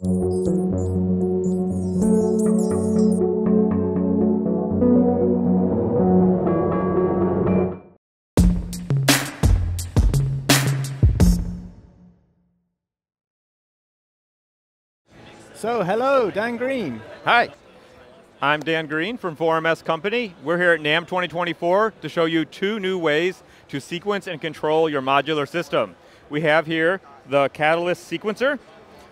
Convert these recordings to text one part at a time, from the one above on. So, hello, Dan Green. Hi, I'm Dan Green from 4MS Company. We're here at NAMM 2024 to show you two new ways to sequence and control your modular system. We have here the Catalyst Sequencer,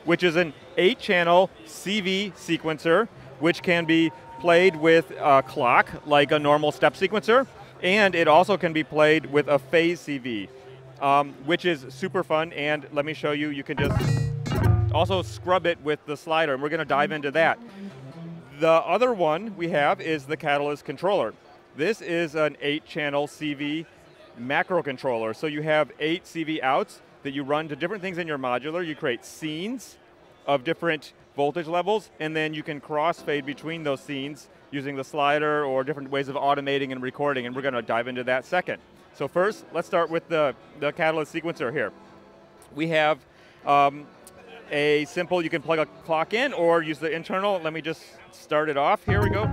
which is an 8-channel CV sequencer, which can be played with a clock, like a normal step sequencer, and it also can be played with a phase CV, which is super fun, and let me show you, you can just also scrub it with the slider, and we're going to dive into that. The other one we have is the Catalyst Controller. This is an 8-channel CV macro controller. So you have 8 CV outs that you run to different things in your modular. You create scenes of different voltage levels, and then you can crossfade between those scenes using the slider or different ways of automating and recording, and we're going to dive into that second. So first, let's start with the Catalyst Sequencer here. We have a simple, you can plug a clock in or use the internal. Let me just start it off. Here we go.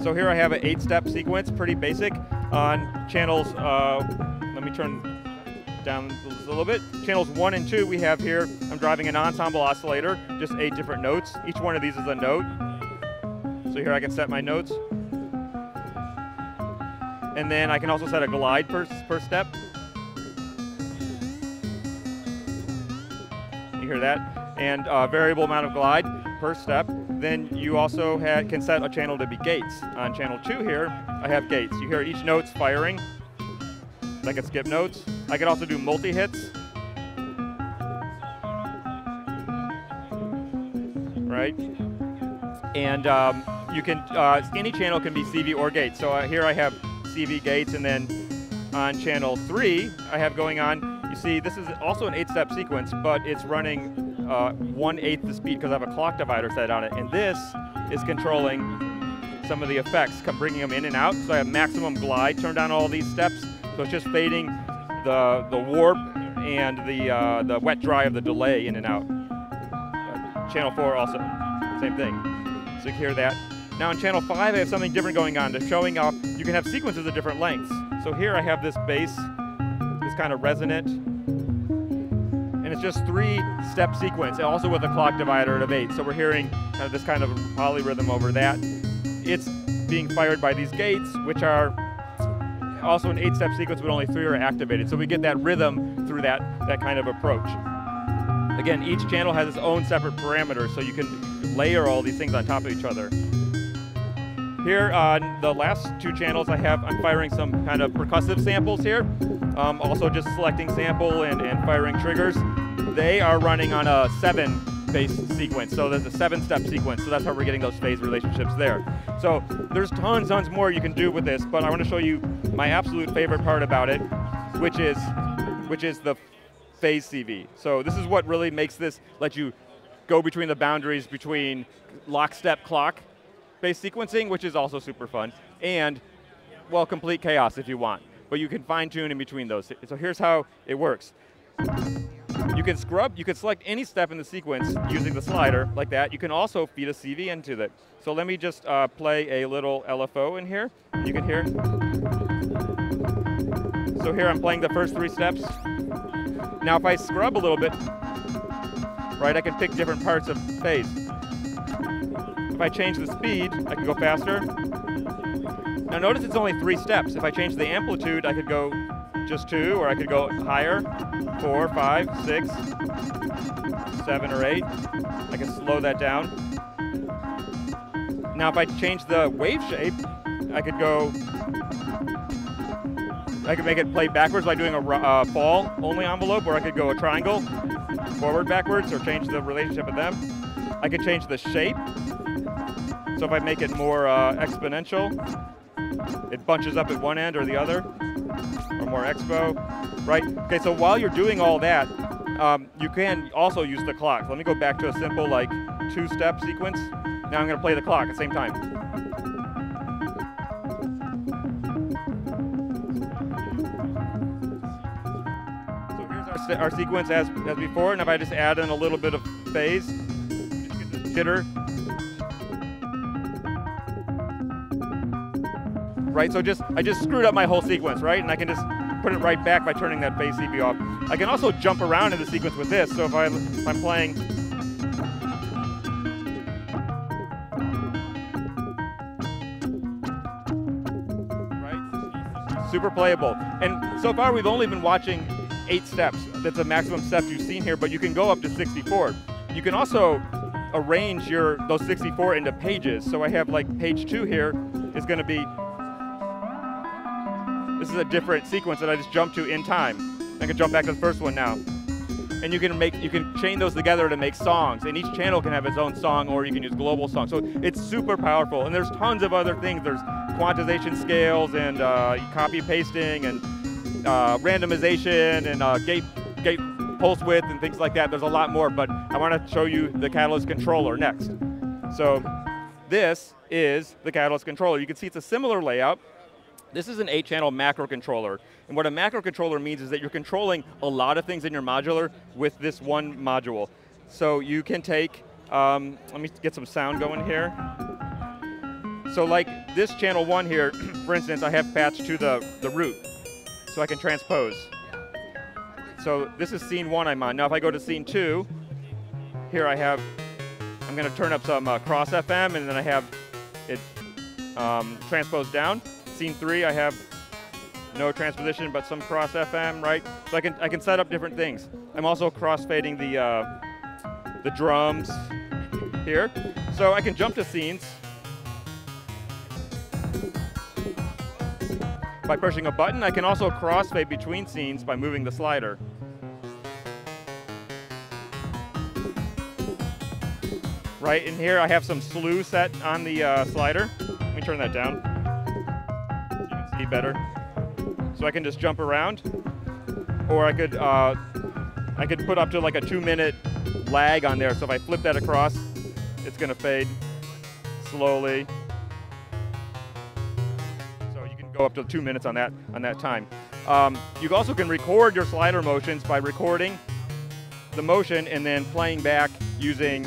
So here I have an 8-step sequence, pretty basic, on channels, let me turn down a little bit. Channels 1 and 2 we have here, I'm driving an ensemble oscillator, just 8 different notes. Each one of these is a note. So here I can set my notes. And then I can also set a glide per step. Hear that, and a variable amount of glide per step. Then you also can set a channel to be gates. On channel 2 here, I have gates. You hear each note's firing. I can skip notes. I can also do multi-hits. Right? And you can, any channel can be CV or gate. So here I have CV gates, and then on channel 3, I have going on, see, this is also an 8-step sequence, but it's running 1/8 the speed because I have a clock divider set on it. And this is controlling some of the effects, bringing them in and out. So I have maximum glide, turn down all these steps. So it's just fading the warp and the wet dry of the delay in and out. Channel 4 also, same thing. So you hear that. Now in channel 5, I have something different going on. They're showing up, you can have sequences of different lengths. So here I have this bass, this kind of resonant, and it's just 3-step sequence, also with a clock divider of 8. So we're hearing kind of this kind of polyrhythm over that. It's being fired by these gates, which are also an 8-step sequence, but only 3 are activated. So we get that rhythm through that kind of approach. Again, each channel has its own separate parameters, so you can layer all these things on top of each other. Here on the last 2 channels I'm firing some kind of percussive samples here. Also just selecting sample and firing triggers. They are running on a 7 phase sequence, so there's a 7-step sequence, so that's how we're getting those phase relationships there. So there's tons more you can do with this, but I want to show you my absolute favorite part about it, which is the phase CV. So this is what really makes this, let you go between the boundaries between lockstep clock phase sequencing, which is also super fun, and, well, complete chaos if you want. But you can fine tune in between those. So here's how it works. You can scrub, you can select any step in the sequence using the slider like that. You can also feed a CV into it. So let me just play a little LFO in here. You can hear. So here I'm playing the first 3 steps. Now if I scrub a little bit, right, I can pick different parts of phase. If I change the speed, I can go faster. Now notice it's only 3 steps. If I change the amplitude, I could go just 2, or I could go higher, 4, 5, 6, 7, or 8. I can slow that down. Now if I change the wave shape, I could make it play backwards by doing a ball only envelope, or I could go a triangle, forward, backwards, or change the relationship of them. I could change the shape. So if I make it more exponential, it bunches up at one end or the other, or more expo, right? Okay, so while you're doing all that, you can also use the clock. Let me go back to a simple, like, 2-step sequence. Now I'm gonna play the clock at the same time. So here's our our sequence as before, and if I just add in a little bit of phase, just get this jitter. Right, so I just screwed up my whole sequence, right? And I can just put it right back by turning that phase CV off. I can also jump around in the sequence with this, so if I'm playing, right, super playable. And so far we've only been watching 8 steps. That's the maximum steps you've seen here, but you can go up to 64. You can also arrange your those 64 into pages. So I have like page 2 here is gonna be, this is a different sequence that I just jumped to in time. I can jump back to the first one now. And you can chain those together to make songs, and each channel can have its own song, or you can use global songs. So it's super powerful, and there's tons of other things. There's quantization scales, and copy pasting, and randomization, and gate pulse width, and things like that. There's a lot more, but I want to show you the Catalyst Controller next. So this is the Catalyst Controller. You can see it's a similar layout. This is an 8-channel macro controller, and what a macro controller means is that you're controlling a lot of things in your modular with this one module. So you can take, let me get some sound going here. So like this channel 1 here, for instance, I have patched to the root, so I can transpose. So this is scene 1 I'm on. Now if I go to scene 2, here I'm going to turn up some cross FM, and then I have it transposed down. Scene 3, I have no transposition, but some cross FM, right? So I can set up different things. I'm also cross-fading the drums here. So I can jump to scenes by pushing a button. I can also cross-fade between scenes by moving the slider. Right, and here I have some slew set on the slider. Let me turn that down. Better, so I can just jump around, or I could put up to like a 2-minute lag on there. So if I flip that across, it's going to fade slowly. So you can go up to 2 minutes on that time. You also can record your slider motions by recording the motion and then playing back using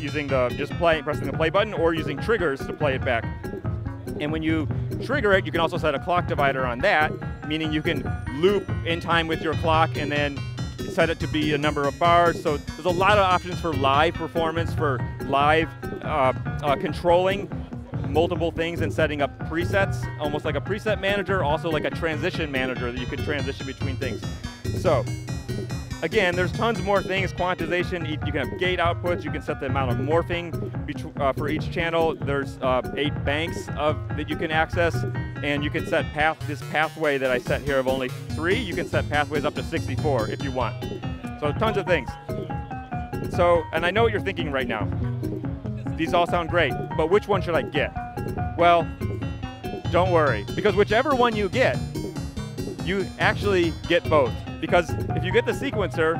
pressing the play button, or using triggers to play it back. And when you trigger it, you can also set a clock divider on that, meaning you can loop in time with your clock and then set it to be a number of bars. So there's a lot of options for live performance, for live controlling multiple things and setting up presets, almost like a preset manager, also like a transition manager that you could transition between things. So again, there's tons more things. Quantization, you can have gate outputs, you can set the amount of morphing for each channel. There's 8 banks that you can access, and you can set this pathway that I set here of only 3. You can set pathways up to 64 if you want. So tons of things. So, and I know what you're thinking right now. These all sound great, but which one should I get? Well, don't worry, because whichever one you get, you actually get both. Because if you get the sequencer,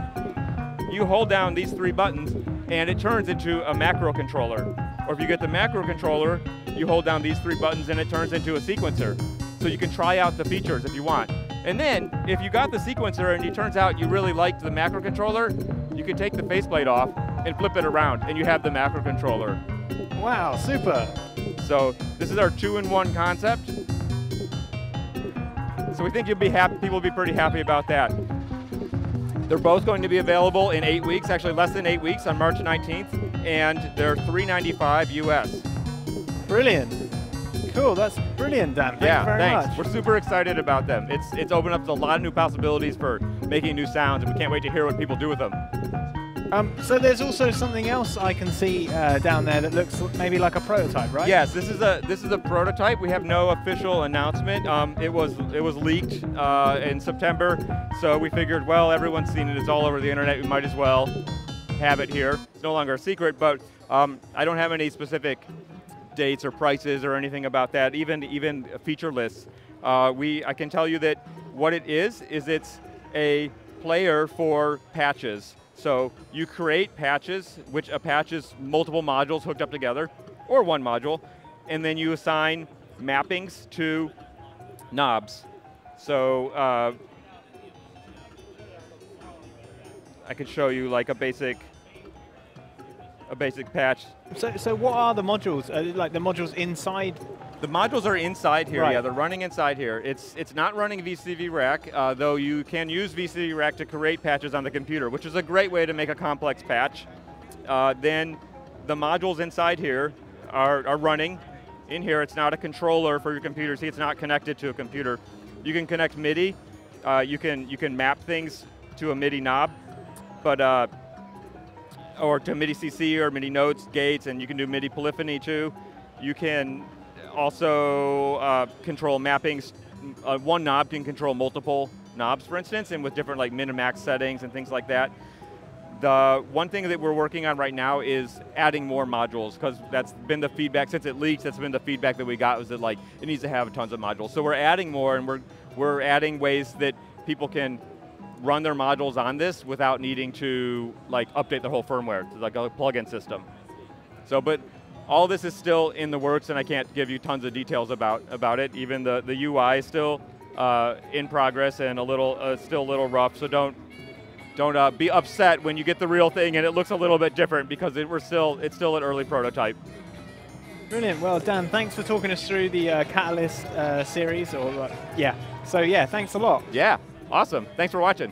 you hold down these 3 buttons and it turns into a macro controller. Or if you get the macro controller, you hold down these 3 buttons and it turns into a sequencer. So you can try out the features if you want. And then, if you got the sequencer and it turns out you really liked the macro controller, you can take the faceplate off and flip it around and you have the macro controller. Wow, super. So this is our 2-in-1 concept. So we think you'll be happy, people will be pretty happy about that. They're both going to be available in 8 weeks, actually less than 8 weeks, on March 19th, and they're $395 US. Brilliant. Cool, that's brilliant, Dan. Thank you very much. We're super excited about them. It's opened up a lot of new possibilities for making new sounds, and we can't wait to hear what people do with them. So there's also something else I can see down there that looks maybe like a prototype, right? Yes, this is a prototype. We have no official announcement. It was leaked in September, so we figured, well, everyone's seen it. It's all over the internet. We might as well have it here. It's no longer a secret, but I don't have any specific dates or prices or anything about that. Even feature lists. I can tell you that what it is it's a player for patches. So you create patches, which a patch is multiple modules hooked up together, or one module, and then you assign mappings to knobs. So I could show you like a basic patch. So what are the modules? Are like the modules inside? The modules are inside here, right. Yeah, they're running inside here. It's not running VCV Rack, though you can use VCV Rack to create patches on the computer, which is a great way to make a complex patch. Then the modules inside here are running. In here, it's not a controller for your computer. See, it's not connected to a computer. You can connect MIDI. You can map things to a MIDI knob, but or to MIDI CC or MIDI notes, gates, and you can do MIDI polyphony too. You can also control mappings. One knob can control multiple knobs, for instance, and with different like min and max settings and things like that. The one thing that we're working on right now is adding more modules, because that's been the feedback since it leaked. That's been the feedback that we got, was that like it needs to have tons of modules. So we're adding more, and we're adding ways that people can run their modules on this without needing to like update the whole firmware. It's like a plug-in system. So, but all this is still in the works, and I can't give you tons of details about it. Even the UI is still in progress and still a little rough. So don't be upset when you get the real thing and it looks a little bit different, because it's still an early prototype. Brilliant. Well, Dan, thanks for talking us through the Catalyst series, or yeah. So yeah, thanks a lot. Yeah. Awesome. Thanks for watching.